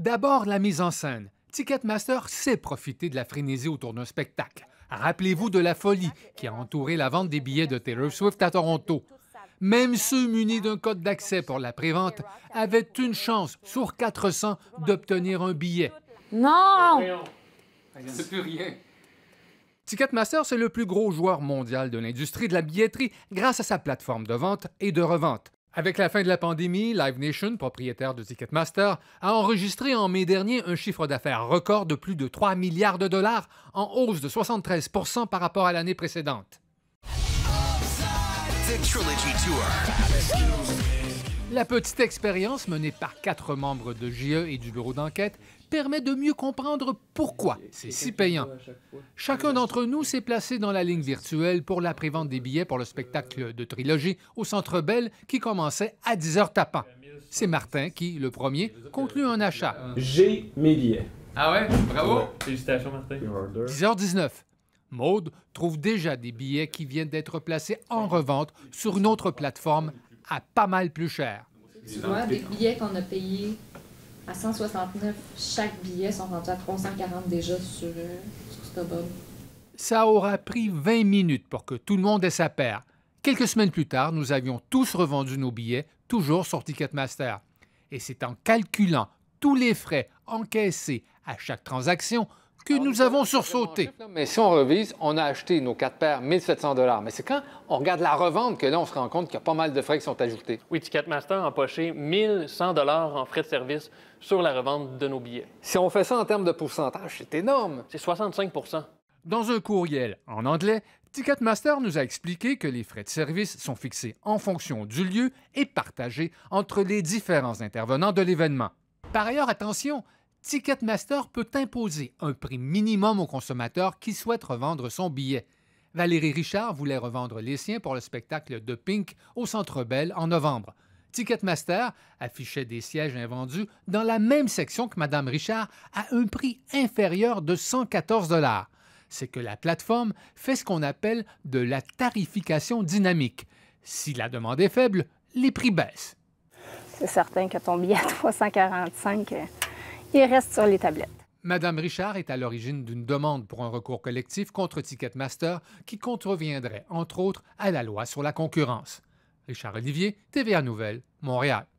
D'abord, la mise en scène. Ticketmaster sait profiter de la frénésie autour d'un spectacle. Rappelez-vous de la folie qui a entouré la vente des billets de Taylor Swift à Toronto. Même ceux munis d'un code d'accès pour la prévente avaient une chance sur 400 d'obtenir un billet. Non! C'est plus rien. Ticketmaster, c'est le plus gros joueur mondial de l'industrie de la billetterie grâce à sa plateforme de vente et de revente. Avec la fin de la pandémie, Live Nation, propriétaire de Ticketmaster, a enregistré en mai dernier un chiffre d'affaires record de plus de 3 milliards $, en hausse de 73% par rapport à l'année précédente. La petite expérience menée par 4 membres de JE et du bureau d'enquête permet de mieux comprendre pourquoi c'est si payant. Chacun d'entre nous s'est placé dans la ligne virtuelle pour la prévente des billets pour le spectacle de trilogie au Centre Bell qui commençait à 10h tapant. C'est Martin qui, le premier, conclut un achat. J'ai mes billets. Ah ouais? Bravo! Félicitations, Martin. 10h19. Maude trouve déjà des billets qui viennent d'être placés en revente sur une autre plateforme à pas mal plus cher. Tu vois, des billets qu'on a payés à 169, chaque billet sont rendus à 340 déjà sur StubHub. Ça aura pris 20 minutes pour que tout le monde ait sa paire. Quelques semaines plus tard, nous avions tous revendu nos billets, toujours sur Ticketmaster. Et c'est en calculant tous les frais encaissés à chaque transaction que nous avons sursauté. Mais si on revise, on a acheté nos 4 paires 1 700 $. Mais c'est quand on regarde la revente que là, on se rend compte qu'il y a pas mal de frais qui sont ajoutés. Oui, Ticketmaster a empoché 1 100 $ en frais de service sur la revente de nos billets. Si on fait ça en termes de pourcentage, c'est énorme. C'est 65 %. Dans un courriel en anglais, Ticketmaster nous a expliqué que les frais de service sont fixés en fonction du lieu et partagés entre les différents intervenants de l'événement. Par ailleurs, attention, Ticketmaster peut imposer un prix minimum au consommateur qui souhaite revendre son billet. Valérie Richard voulait revendre les siens pour le spectacle de Pink au Centre Bell en novembre. Ticketmaster affichait des sièges invendus dans la même section que Mme Richard à un prix inférieur de 114 $. C'est que la plateforme fait ce qu'on appelle de la tarification dynamique. Si la demande est faible, les prix baissent. C'est certain que ton billet à 345 il reste sur les tablettes. Madame Richard est à l'origine d'une demande pour un recours collectif contre Ticketmaster qui contreviendrait, entre autres, à la loi sur la concurrence. Richard Olivier, TVA Nouvelles, Montréal.